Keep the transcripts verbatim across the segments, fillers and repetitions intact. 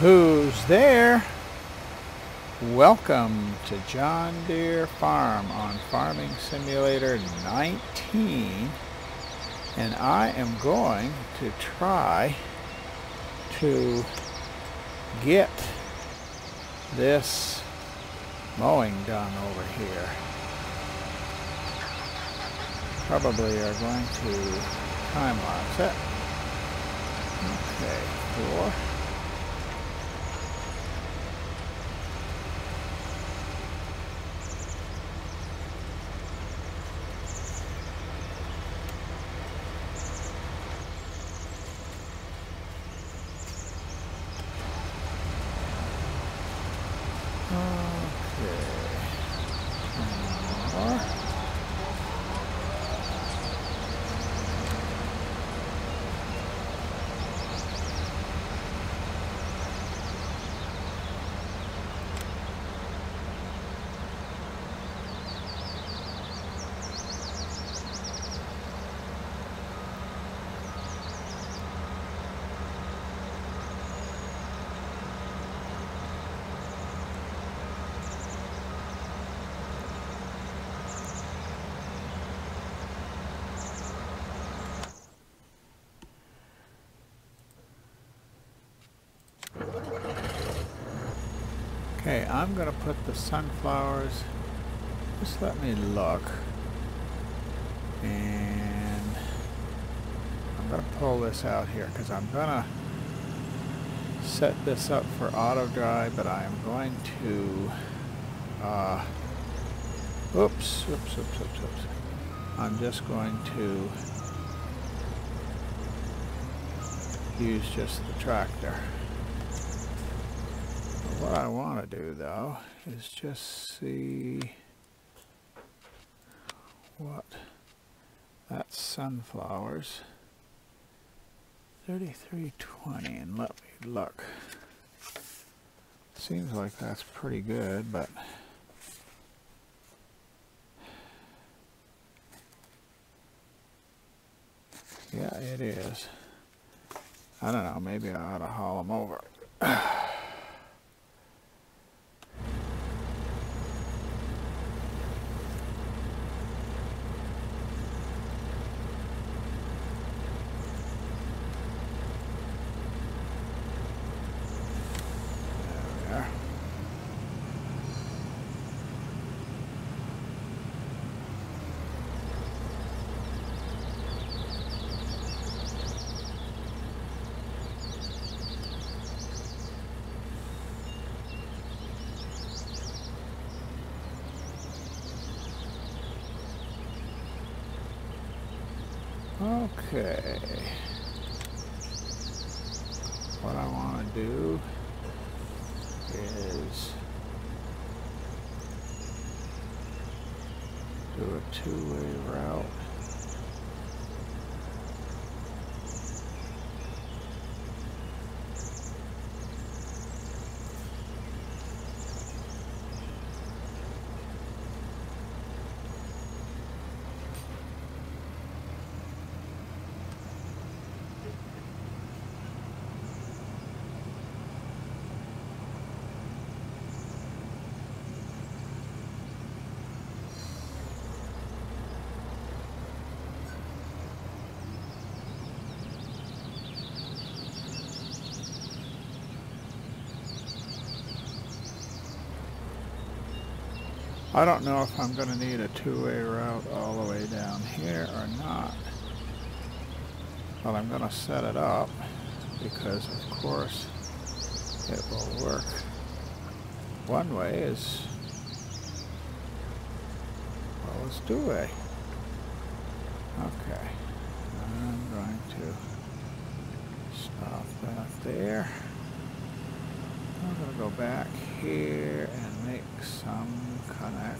Hoozthair. Welcome to John Deere Farm on Farming Simulator nineteen, and I am going to try to get this mowing done over here. Probably are going to time lapse it. Okay, four. Okay, I'm going to put the sunflowers, just let me look, and I'm going to pull this out here because I'm going to set this up for AutoDrive, but I am going to, uh, oops, oops, oops, oops, oops, I'm just going to use just the tractor. What I want to do, though, is just see what that's sunflowers. thirty-three twenty, and let me look. Seems like that's pretty good, but yeah, it is. I don't know, maybe I ought to haul them over. Okay, what I want to do is do a two-way route. I don't know if I'm going to need a two-way route all the way down here or not, but I'm going to set it up because, of course, it will work. One way is, well, it's two-way. Okay, I'm going to stop that there. I'm going to go back here and make some connections.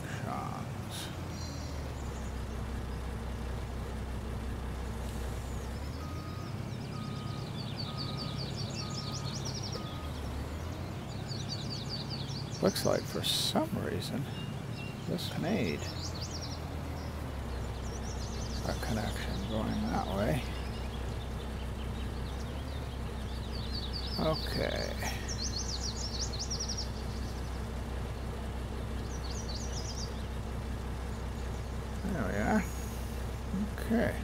Looks like for some reason this made a connection going that way. Okay. There we are. Okay.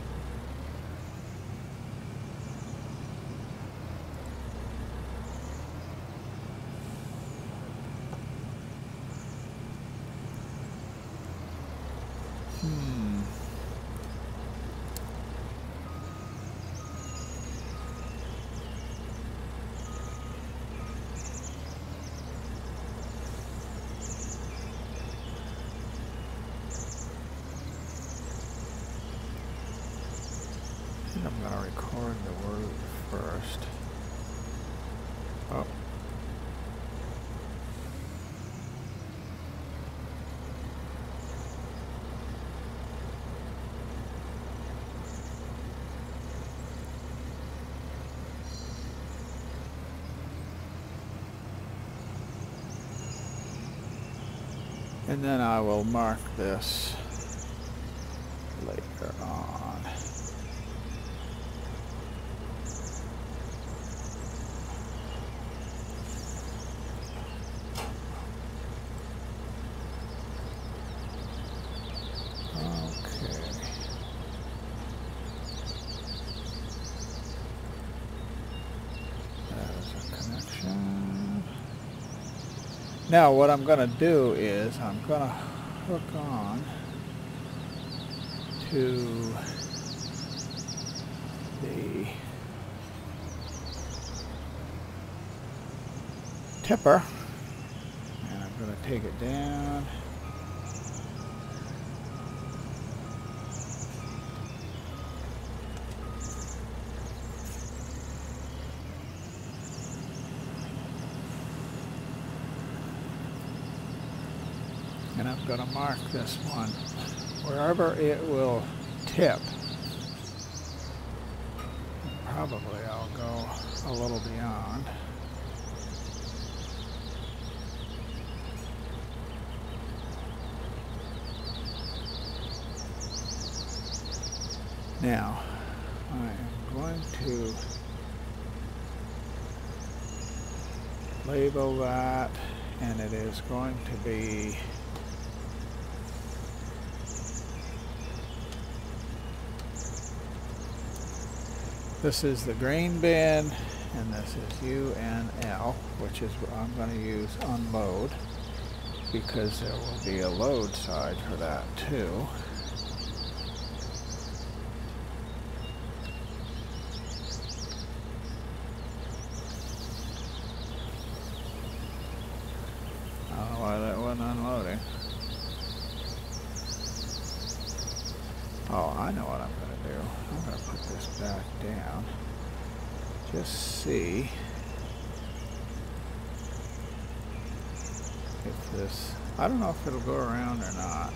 And then I will mark this later on. Okay. That is a connection. Now what I'm going to do is I'm going to hook on to the tipper, and I'm going to take it down. I'm going to mark this one wherever it will tip. Probably I'll go a little beyond. Now I am going to label that, and it is going to be this is the grain bin, and this is U N L, which is what I'm going to use unload, because there will be a load side for that too. I don't know why that wasn't unloading. Oh, I know what I'm going to do. I'm going to put this back down. Just see if this... I don't know if it'll go around or not.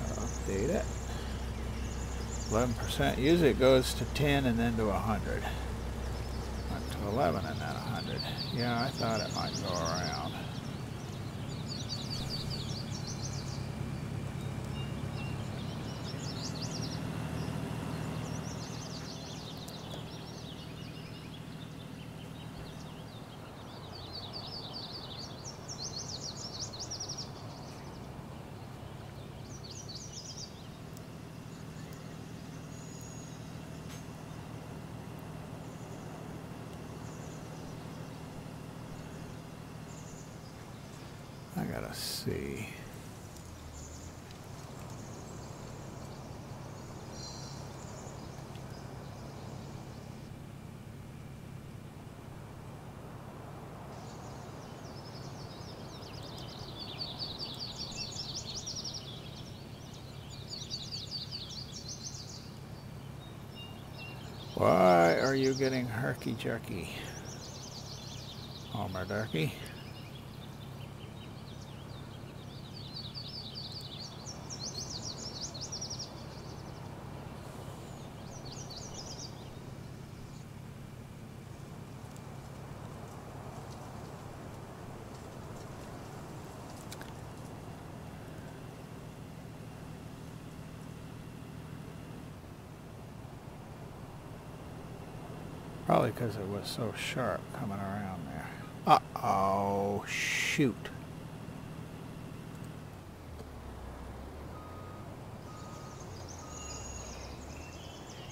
I'll update it. eleven percent. Usually it goes to ten and then to one hundred. Went to eleven and then one hundred. Yeah, I thought it might go around. Let's see. Why are you getting herky-jerky, Homer Durkey? Probably because it was so sharp coming around there. Uh-oh, shoot.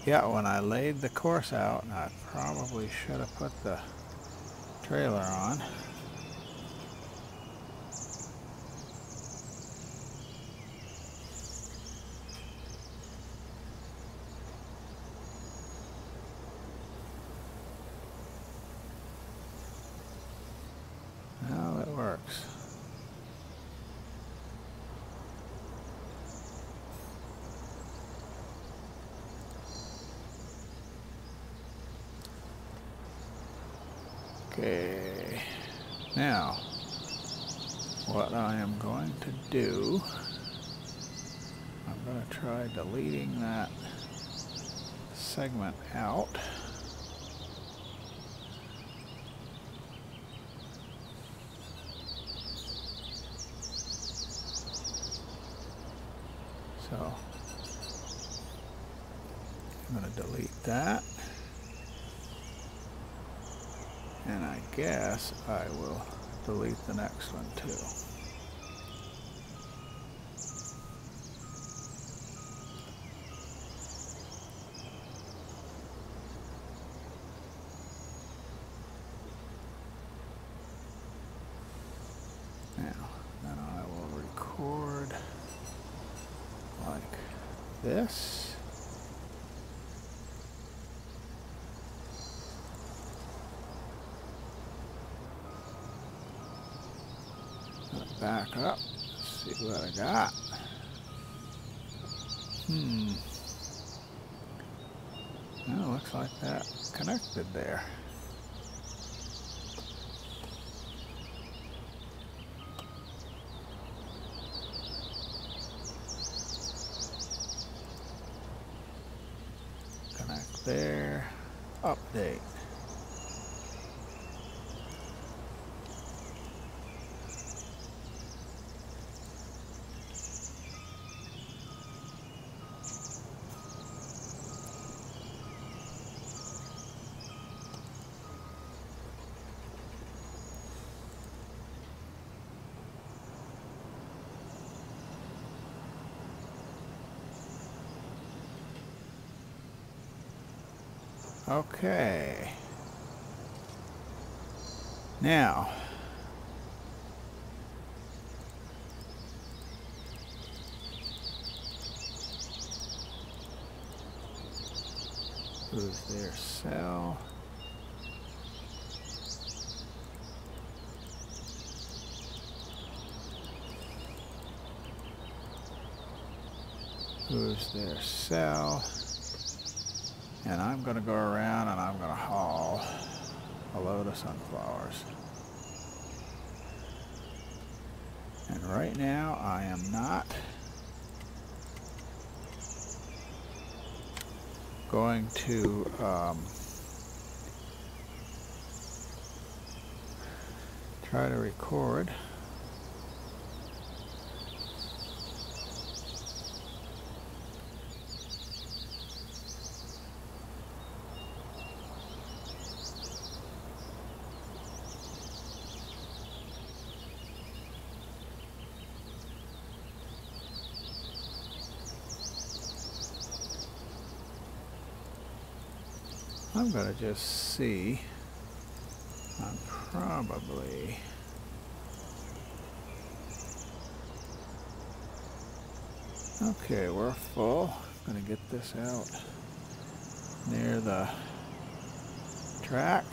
Yeah, when I laid the course out, I probably should have put the trailer on. Now it works. Okay, now what I am going to do, I'm going to try deleting that segment out. So I'm going to delete that. And I guess I will delete the next one too. Now, then I will record like this. Back up, see what I got. Hmm. Well, looks like that connected there. Connect there. Update. Okay, now who's their cell? Who's their cell? And I'm going to go around and I'm going to haul a load of sunflowers. And right now I am not going to um, try to record. I'm going to just see, I'm probably okay, we're full. I'm going to get this out near the track,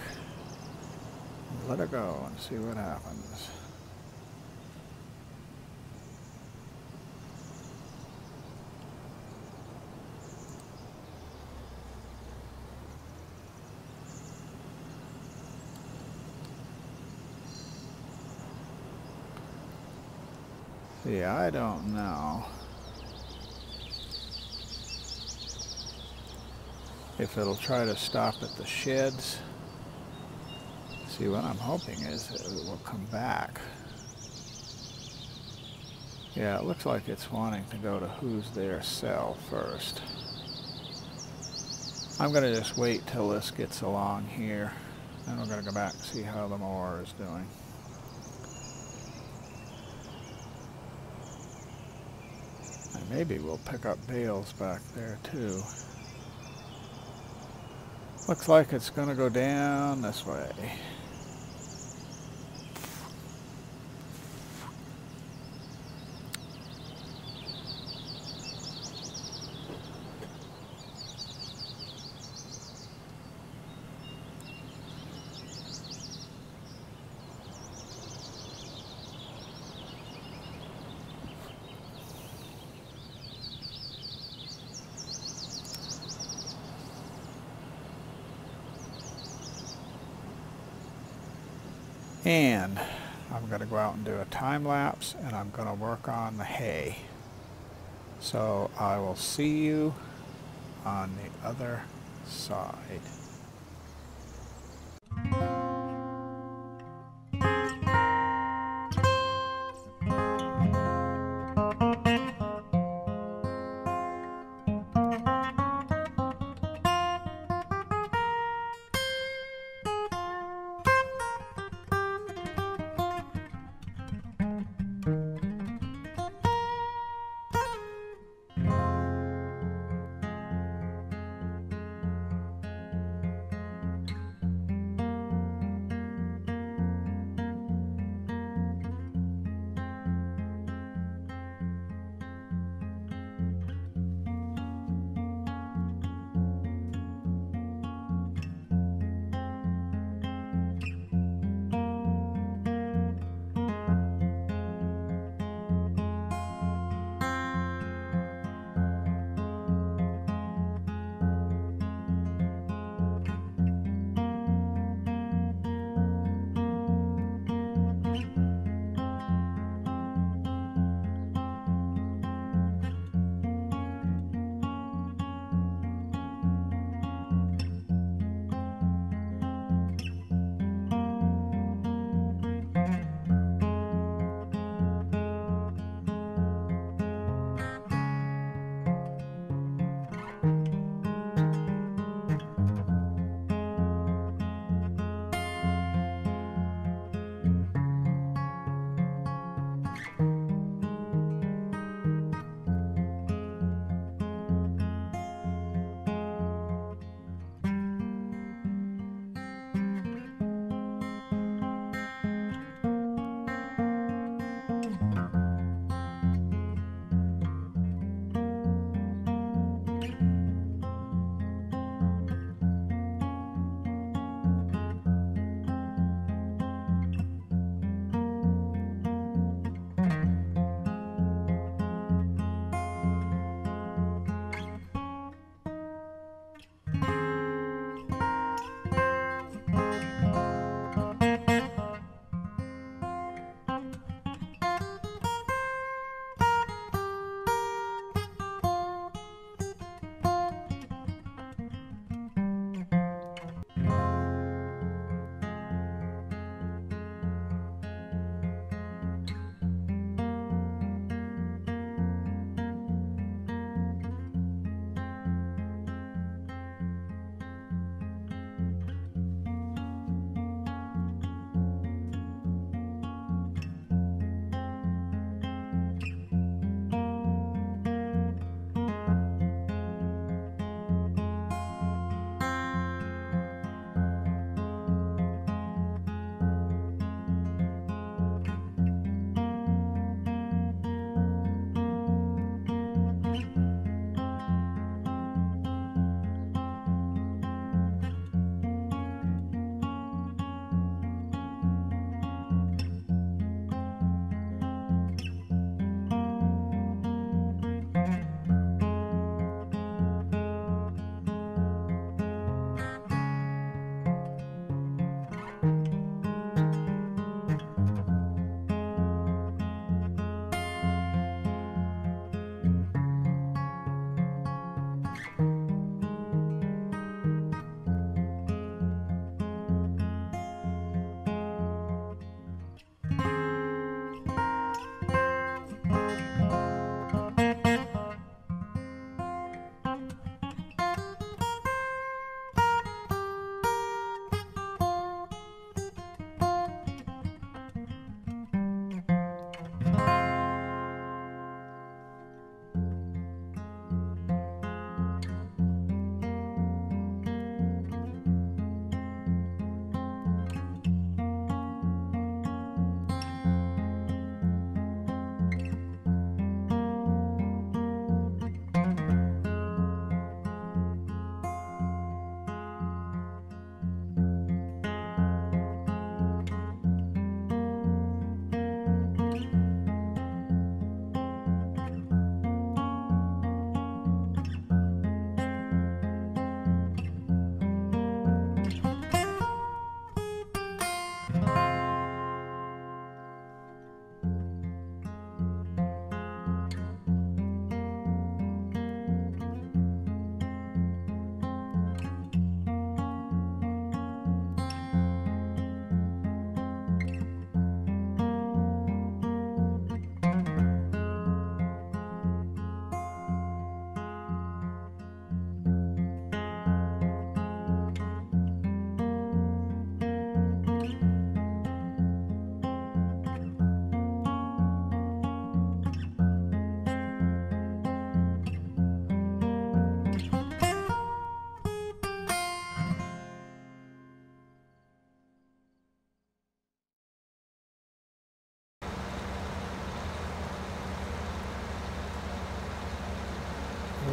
let it go and see what happens. Yeah, I don't know if it'll try to stop at the sheds. See, what I'm hoping is it will come back. Yeah, it looks like it's wanting to go to Hoozthair cell first. I'm going to just wait till this gets along here, and we're going to go back and see how the mower is doing. Maybe we'll pick up bales back there too. Looks like it's going to go down this way. And I'm going to go out and do a time lapse, and I'm going to work on the hay. So I will see you on the other side.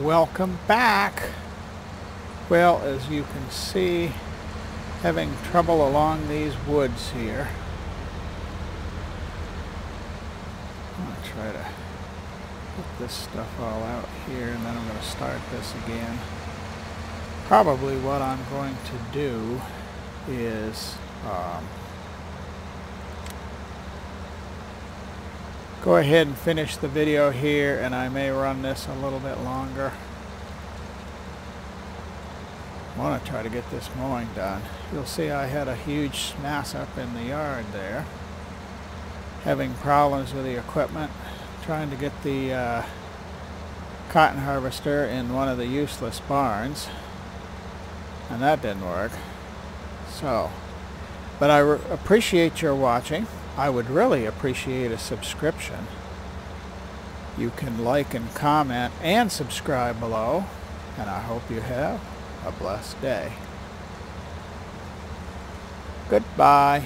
Welcome back. Well, as you can see, having trouble along these woods here. I'm going to try to get this stuff all out here, and then I'm going to start this again. Probably what I'm going to do is um, go ahead and finish the video here, and I may run this a little bit longer. I want to try to get this mowing done. You'll see I had a huge mess up in the yard there. Having problems with the equipment. Trying to get the uh, cotton harvester in one of the useless barns. And that didn't work. So, but I appreciate your watching. I would really appreciate a subscription. You can like and comment and subscribe below. And I hope you have a blessed day. Goodbye.